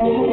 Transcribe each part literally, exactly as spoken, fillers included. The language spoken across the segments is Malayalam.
अगले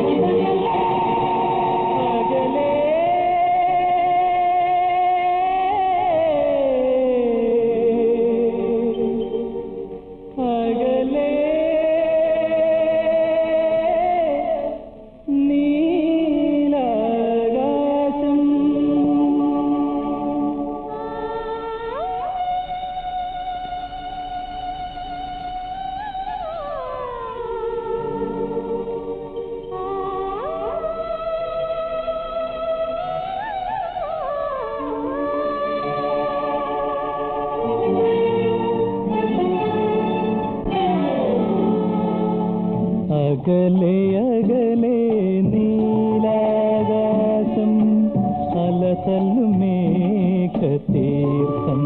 अगले नीलागासम अलसल मेघतीर्थम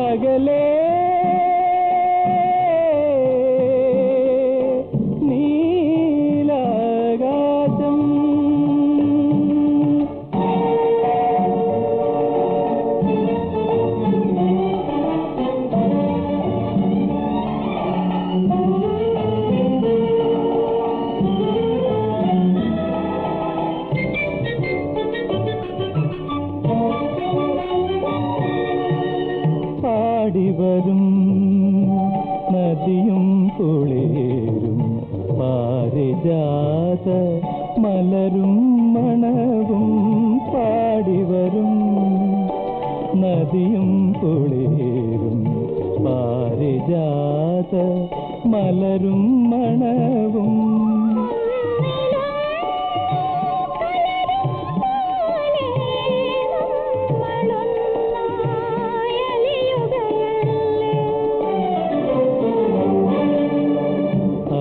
अगले नदियुं कुलेरुं पारिजात मलरुं मणवुं पाडिवरुं नदियुं कुलेरुं पारिजात मलरुं मणवुं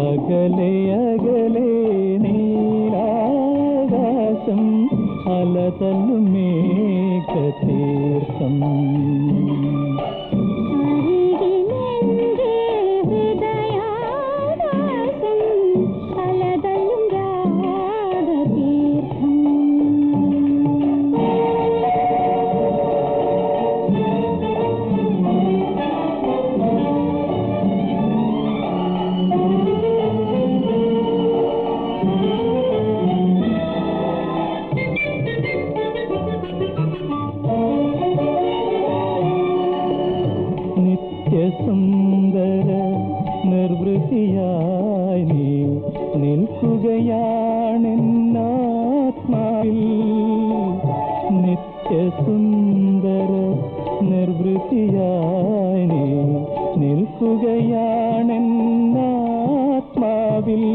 अगले अगले नीलागासम अलतल मेघतीर्थम സുന്ദര നിർവൃതിയായി നീ നിൽക്കുകയാണെന്നാത്മാവിൽ നിത്യസുന്ദര നിർവൃതിയായി നീ നിൽക്കുകയാണെന്നാത്മാവിൽ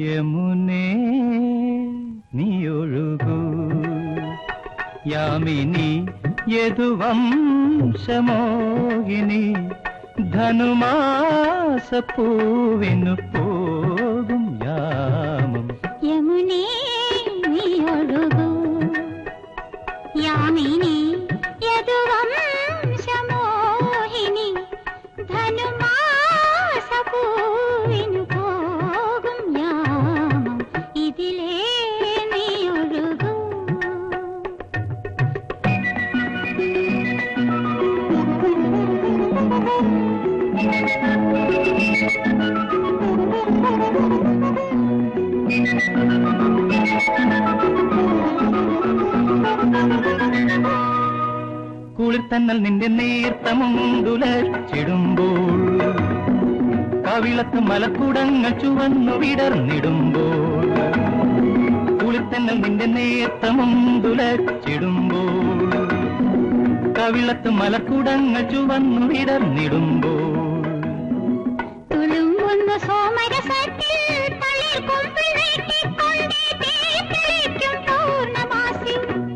यमुने नीयोळुगु यामिनी यदुवंशमोहिनी धनुमास पूविनु पोगुम यामम यमुने नियोडुगु यामिनी यदुवंशमोहिनी धनुमास पूविनु पोगुम यामम इदिले കുളിർത്തന്നൽ നിന്റെ നേർത്തമുണ്ടുലച്ചിടുമ്പോൾ കവിളത്ത് മലക്കുടങ്ങൾ ചുവന്നു വിടർന്നിടുമ്പോൾ കുളിർത്തന്നൽ നിന്റെ നേർത്തമുണ്ടുലച്ചിടുമ്പോൾ കവിളത്ത് മലക്കുടങ്ങൾ ചുവന്നു വിടർന്നിടുമ്പോൾ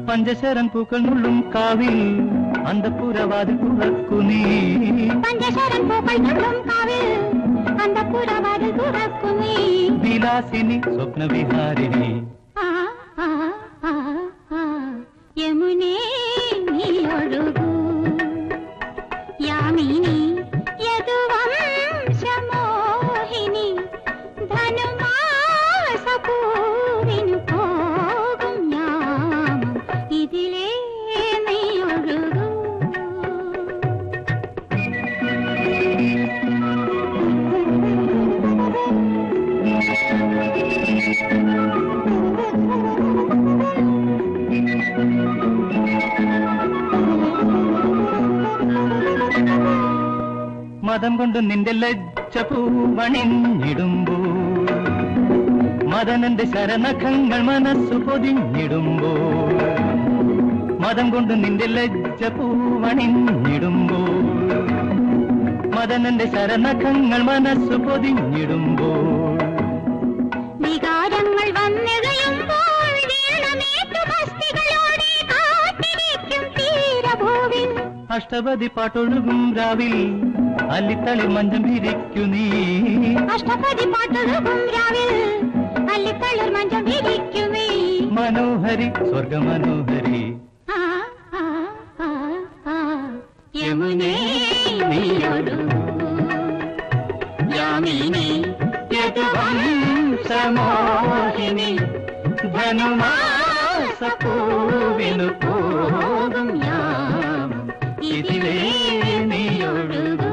पंचशरण पूकल मुल्लुम काविल अंधपुरवादि कुरक्कुनी पंचशरण पूकल मुल्लुम काविल अंधपुरवादि कुरक्कुनी विलासिनी स्वप्न विहारिणी आ आ आ आ यमुने नीयोडुगु यामिनी यदुवंशमोहिनी धनुमासपूविनु മതം കൊണ്ട് നിന്റെ ലജ്ജപൂവണിഞ്ഞിടുമ്പോൾ മദനന്റെ ശരണഖങ്ങൾ മനസ്സു പൊതിഞ്ഞിടുമ്പോൾ മതം കൊണ്ട് നിന്റെ ലജ്ജപൂവണിഞ്ഞിടുമ്പോൾ മദനന്റെ ശരണഖങ്ങൾ മനസ്സു പൊതിഞ്ഞിടുമ്പോൾ വികാരങ്ങൾ വന്നെഴുയുമ്പോൾ വീണമേറ്റു മസ്തികളോടെ കാത്തിരിക്കും തീരഭൂവിൽ അഷ്ടപതി പാട്ടൊഴുകും രാവിൽ അല്ലിത്തളിൽ മഞ്ചം വിരിക്കു നീ അഷ്ടപതി പാട്ടൊഴുകും രാവിൽ അല്ലിത്തളിൽ മഞ്ചം വിരിക്കു നീ മനോഹരി സ്വർഗ മനോഹരി ആ ആ ആ ആ യമുനേ നീയോടുകൂ യാമിനി यदुवंशमोहिनी धनुमासपूविनु पोगुम यामम इदिले नीयोडुगु.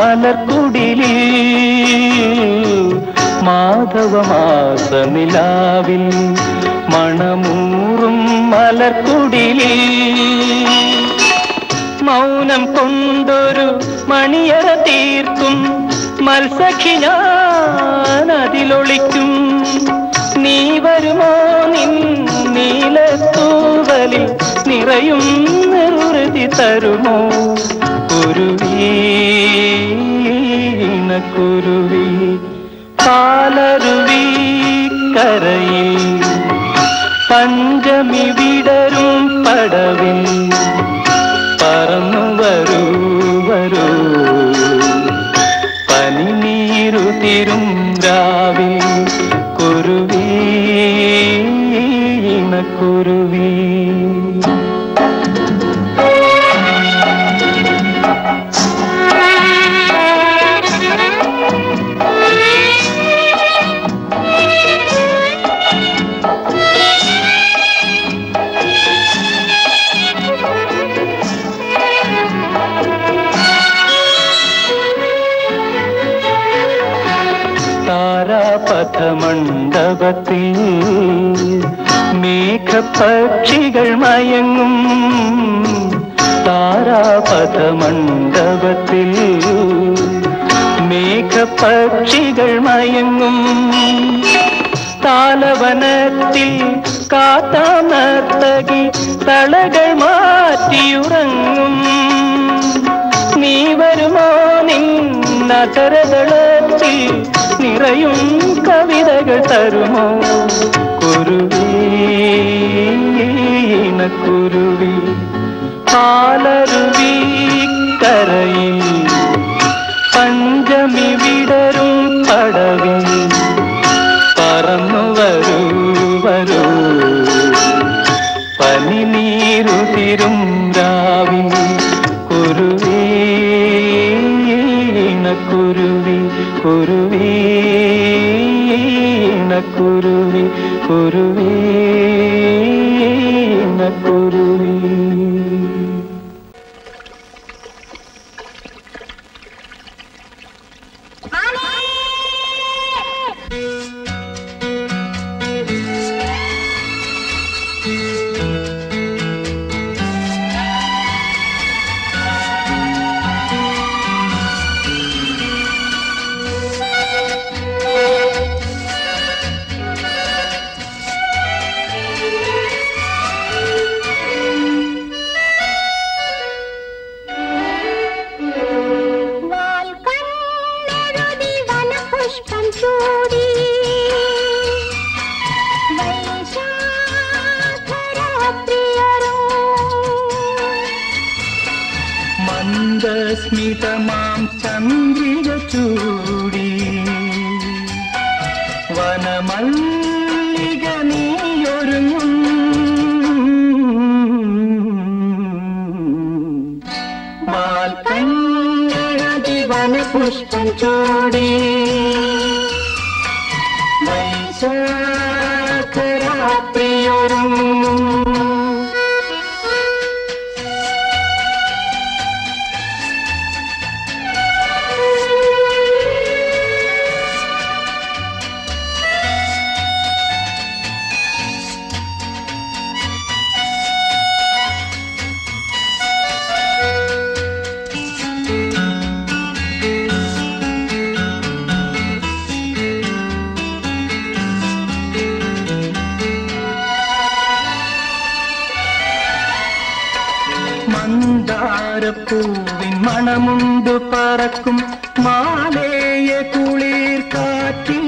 മലർക്കുടിലിൽ മാധവമാസനിലാവിൽ മണമൂറും മലർക്കുടിലിൽ മൗനം കൊണ്ടൊരു മണിയറ തീർക്കും മത്സഖി ഞാൻ അതിലൊളിക്കും. നീ വരുമോ നിൻ നീലത്തൂവലിൽ നിറയും നിർവൃതി തരുമോ കുരുവി കുരുവി പാലരുവി കരയിൽ പഞ്ചമി വിടരും പടവിൽ പറന്നു വരൂ വരൂ പനിനീരു തിരുമ്പ്രാവിൽ കുരുവി കുരുവി. മണ്ഡപത്തിൽ മേഘപക്ഷികൾ മയങ്ങും താരാപഥ മണ്ഡപത്തിൽ മേഘപക്ഷികൾ മയങ്ങും താലവനത്തിൽ കാത്താനർത്തകി തളകൾ മാറ്റിയുറങ്ങും. നീ വരുമോ നിൻ നഗരതളത്തിൽ നിറയും കവിതകൾ തരുമോ കുരുവീന കുരുവി പാലരുവി കരയിൽ പഞ്ചമി വിടരും പടവിൽ പറന്നു വരൂ വരൂ പനി നീരു തിരുമ്പ്രാവിൽ കുരുവീന കുരുവി കുരുവി കുരുവി കുരുവി കുരുവി. സ്മിതമാം ചന്ദ്രിക ചൂടി വനമല്ലിക നീയൊരുങ്ങും വാൽക്കണ്ണഴകി വനപുഷ്പം ചൂടി പൂവിൻ മണമുണ്ടു പറക്കും മാലേയ കുളിർ കാറ്റിൽ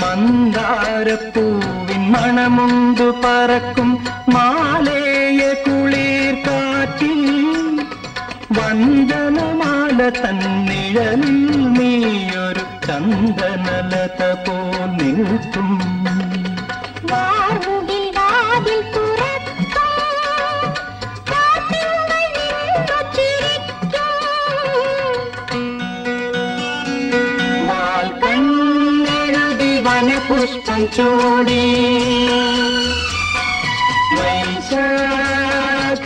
മന്ദാരപ്പൂവിൻ മണമുണ്ടു പറക്കും മാലേയ കുളിർ കാറ്റിൽ വന്ദനമാല തന്നിഴലിൽ നീയൊരു ചന്ദനലത പോൽ നിൽക്കും പുഷ്പം ചൂടി വൈശാഖ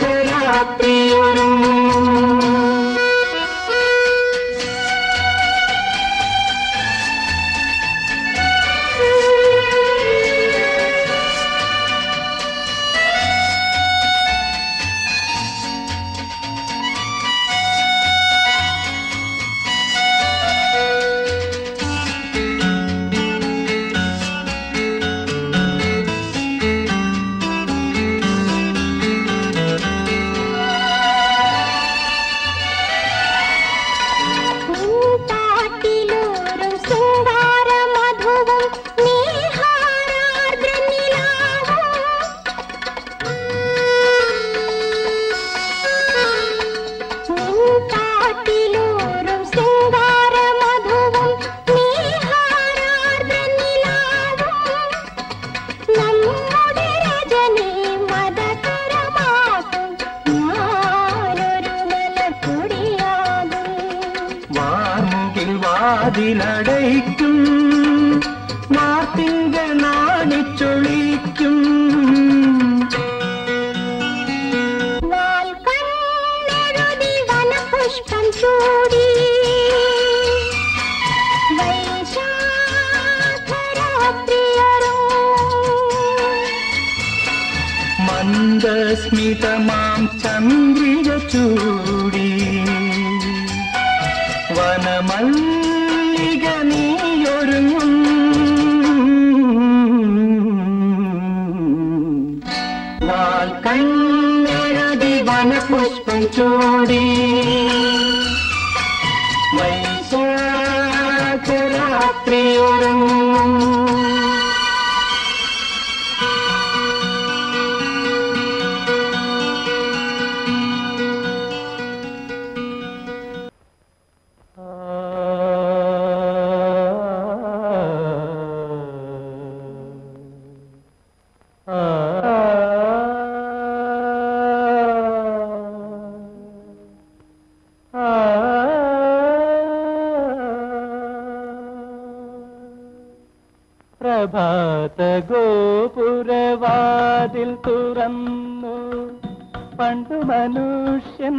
അതിലടയ്ക്കും മാർത്തിൻ്റെ നാണിച്ചൊളിക്കും പുഷ്പം ചൂടി मंदस्मित मां चंद्रिज चूड़ी वनमल्लिക നീയൊരുങ്ങും വാൽക്കണ്ണെഴുതി വനപുഷ്പം ചൂടി मनुष्य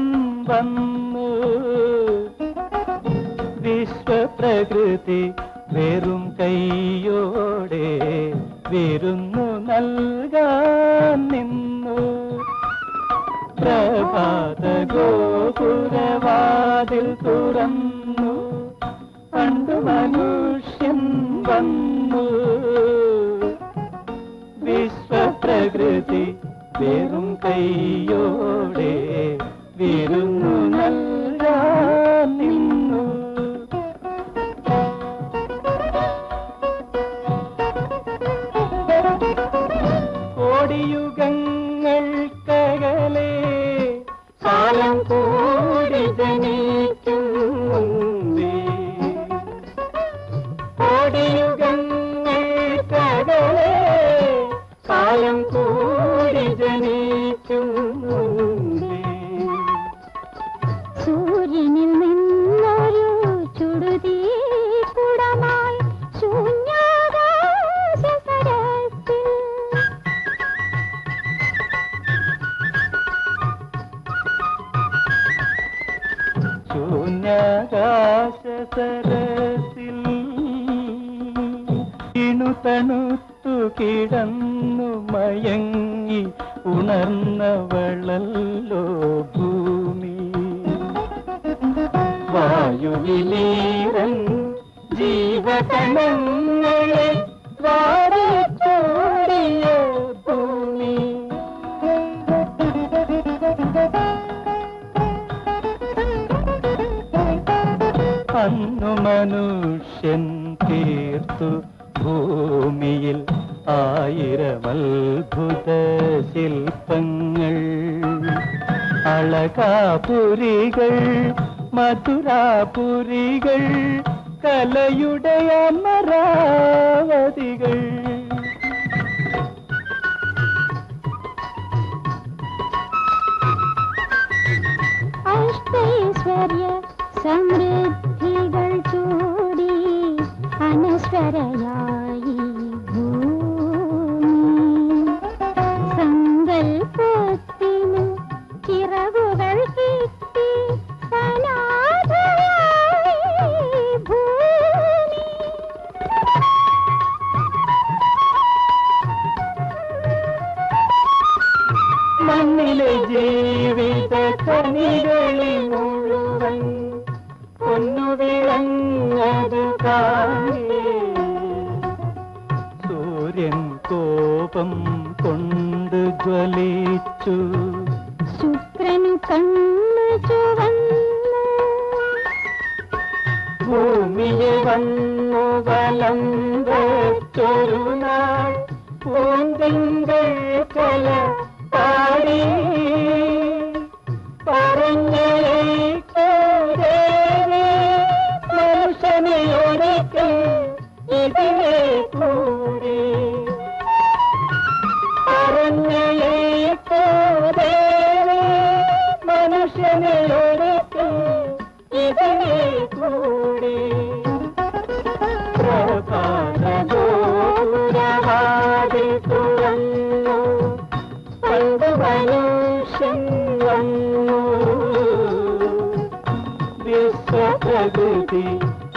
விஸ்வபதி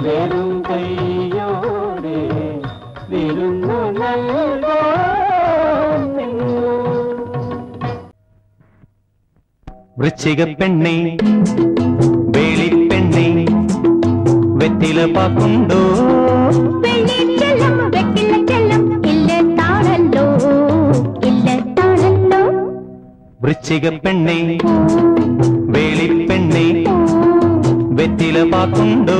பெருங்கையோடு விருந்து விருச்சிகப் பெண்ணே வேளிப் பெண்ணே வெற்றில பாக்குண்டோ விருச்சிகப் பெண்ணே வேளிப் பெண்ணே வெற்றில பாக்குண்டோ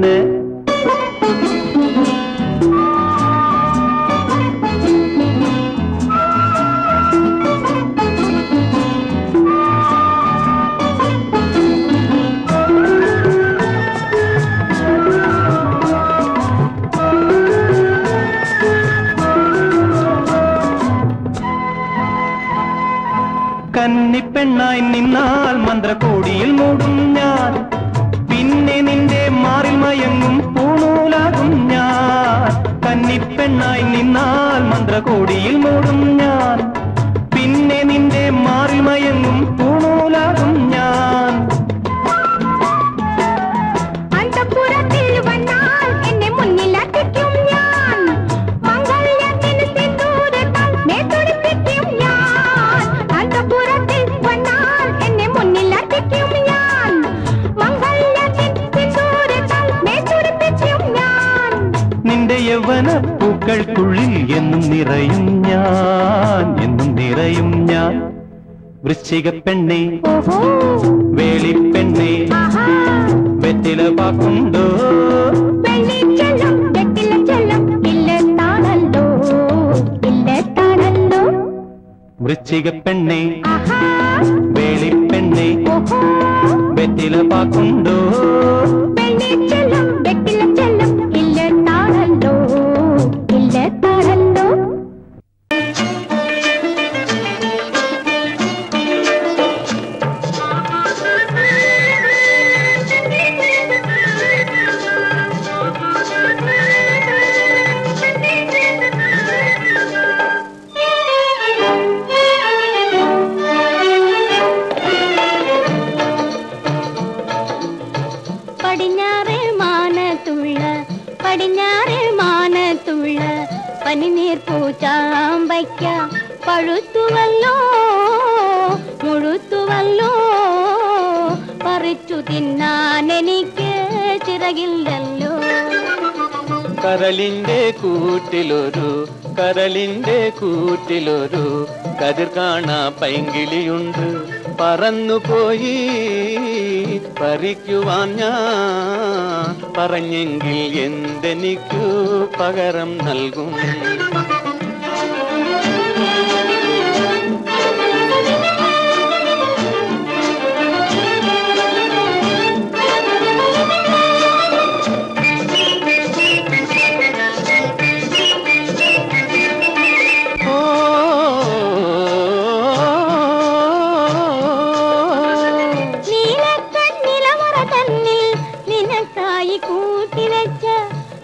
ताई कूटी वच्च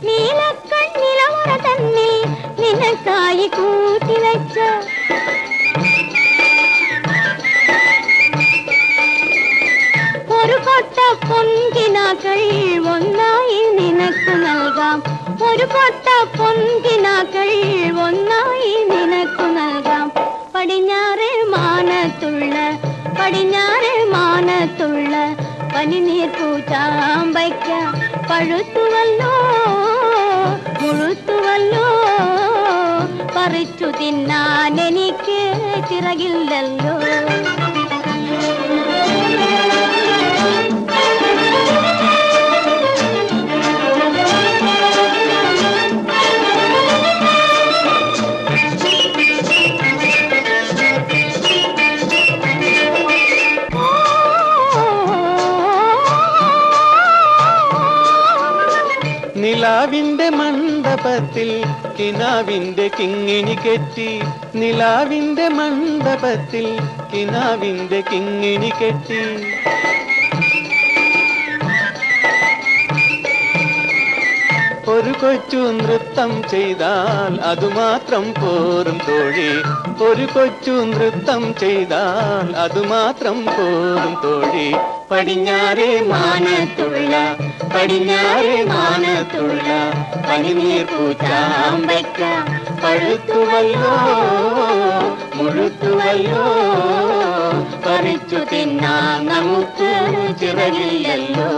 नील कण्णिल मोर तन्ने निन ताई कूटी वच्च ओरु कोट्ट पोन्गिनाकल ओन्नाई निनक्कु नल्गाम ओरु कोट्ट पोन्गिनाकल ओन्नाई निनक्कु नल्गाम पडिञ्ञारे मानत्तुल्ल पडिञ्ञारे मानत्तुल्ल पनिनीर पूचाम्बैक्क पळुत्तुवल्लो मुळुत्तुवल्लो परिच्चु तिन्नान एनिक्कु चिरगिल्लल्लो നിലാവിന്റെ മണ്ഡപത്തിൽ കിനാവിന്റെ കിങ്ങിണി കെട്ടി നിലാവിന്റെ മണ്ഡപത്തിൽ കിനാവിന്റെ കിങ്ങിണി കെട്ടി ഒരു കൊച്ചു നൃത്തം ചെയ്താൽ അതുമാത്രം പോരും തോഴി ഒരു കൊച്ചു നൃത്തം ചെയ്താൽ അതുമാത്രം പോരും തോഴി പടിഞ്ഞാറേ മാനത്തുള്ള പടിഞ്ഞാറേ മാനത്തുള്ള പനിനീർ പൂച്ചാമ്പയ്ക്ക പഴുത്തുവല്ലോ മുഴുത്തുവല്ലോ പറിച്ചു തിന്നാൻ നമുക്ക് ചിറകില്ലല്ലോ.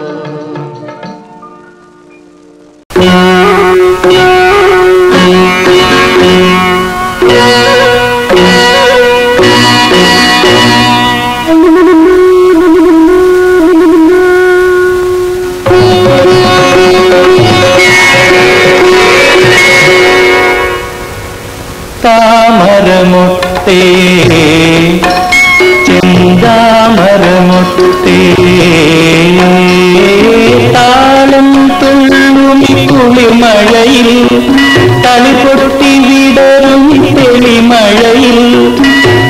तामर मुत्ते चिंदामर मुत्ते तालम കുളിമഴയിൽ തളിപൊട്ടി വിടരും തെളിമഴയിൽ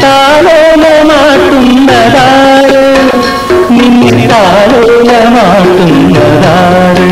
താലോലമാട്ടുന്നതാര് നിന്നെ താലോലമാട്ടുന്നതാര്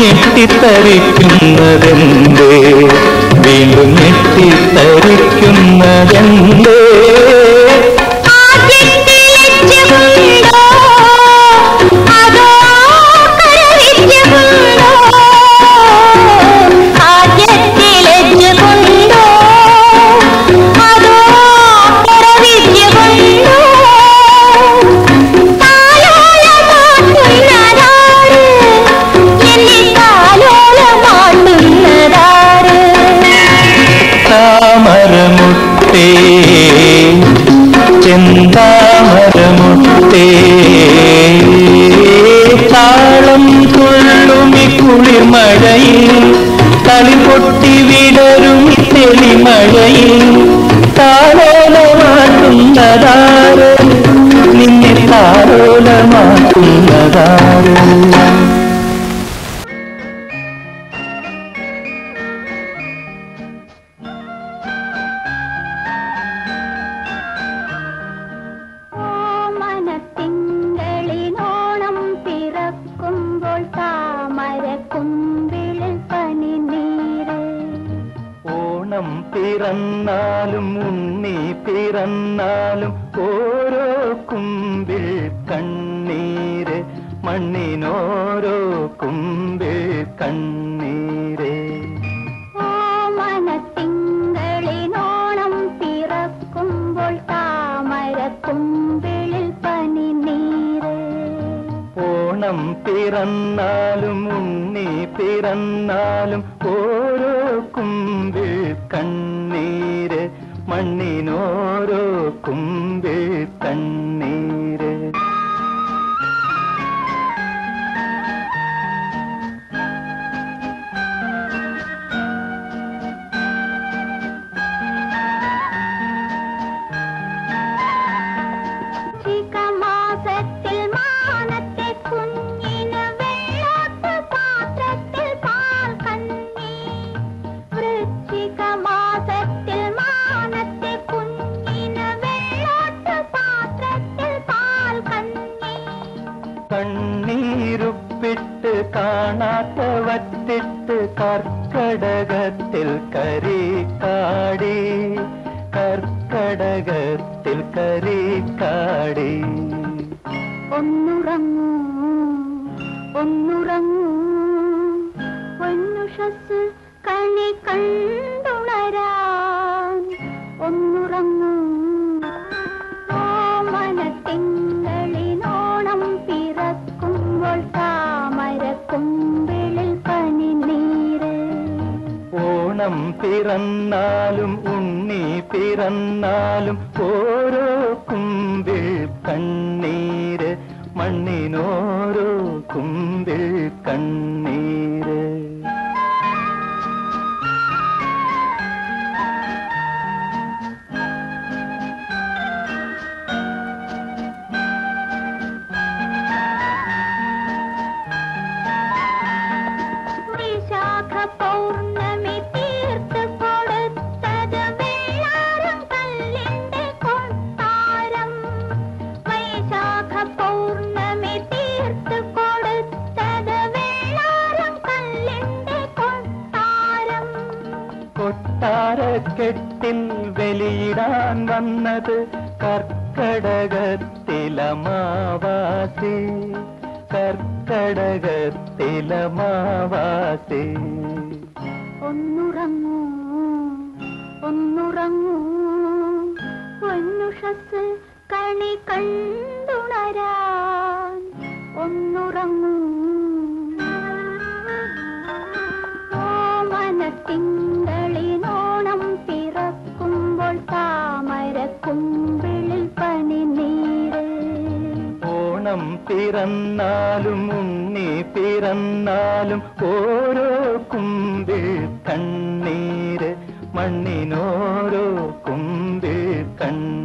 ഞെട്ടിത്തരിക്കുന്നതെന്തേ വീണ്ടും ഞെട്ടിത്തരിക്കുന്നതെന്തേ താരം മുത്തേ താളം തുള്ളുമി കുളിമഴയിൽ കളിപൊട്ടി വിടരുമി തെളിമഴയിൽ താരോലമാക്കുന്നതാര് നിന്നെ താരോലമാക്കുന്നതാര്. പിറന്നാലും ഉണ്ണി പിറന്നാലും ഓരോ കുമ്പിൽ കണ്ണീര് മണ്ണിനോരോ കുമ്പിൽ കണ്ണീര്. ഓമനത്തിങ്കളിനോണം പിറക്കുമ്പോൾ താമര കുമ്പിളിൽ പനിനീര്. ഓണം പിറന്നാലും ഉണ്ണി പിറന്നാലും ഓരോ കുമ്പിൽ കണ്ണീര് മണ്ണിനോരോ കുമ്പിൽ കണ്ണീര്. കണ്ണീരുപ്പിട്ട് കാണാത്തവത്തിട്ട് കർക്കടകത്തിൽ കരി കാടി കർക്കടകത്തിൽ കരി കാടി. ഒന്നുറങ്ങൂ ഒന്നുറങ്ങൂ പൊന്നുഷസ് കണി കണ്ടുണരാൻ ഒന്നുറങ്ങൂ. ഓണം പിറന്നാലും ഉണ്ണി പിറന്നാലും ഓരോ കുമ്പിൽ കണ്ണീര് മണ്ണിനോരോ കുമ്പിൽ കണ്ണീര്. കൊട്ടാരക്കെട്ടിൽ വെളിയിടാൻ വന്നത് കർക്കടകത്തിലമാവാസി കർക്കടകത്തിലമാവാസി. ഒന്നുറങ്ങൂ ഒന്നുറങ്ങൂ പൊന്നുഷസ് കണി കണ്ടുണരാൻ ഒന്നുറങ്ങൂ. ഓമനത്തിങ്കളിനോണം പിറക്കുമ്പോൾ താമര കുമ്പിളിൽ പനിനീര്. ഓണം പിറന്നാലും ഉണ്ണി പിറന്നാലും ഓരോ കുമ്പിൽ കണ്ണീര് മണ്ണിനോരോ കുമ്പിൽ കണ്ണീര്.